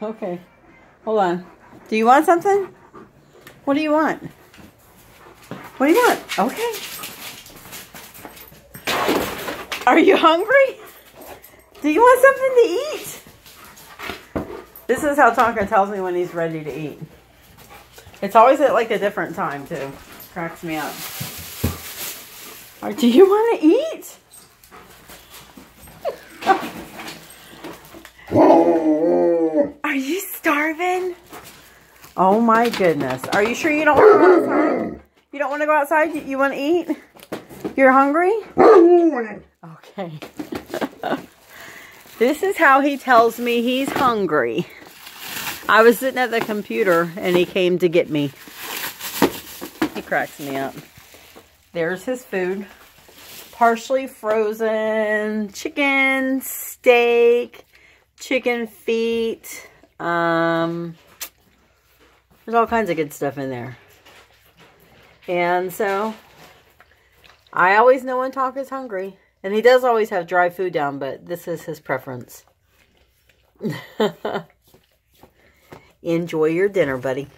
Okay, hold on. Do you want something? What do you want? What do you want? Okay. Are you hungry? Do you want something to eat? This is how Tonka tells me when he's ready to eat. It's always at like a different time too. Cracks me up. Or do you want to eat? Are you starving? Oh my goodness. Are you sure you don't want to go outside? You don't want to go outside? You want to eat? You're hungry? Okay. This is how he tells me he's hungry. I was sitting at the computer and he came to get me. He cracks me up. There's his food. Partially frozen chicken, steak, chicken feet. There's all kinds of good stuff in there. And so, I always know when Tonka's hungry. And he does always have dry food down, but this is his preference. Enjoy your dinner, buddy.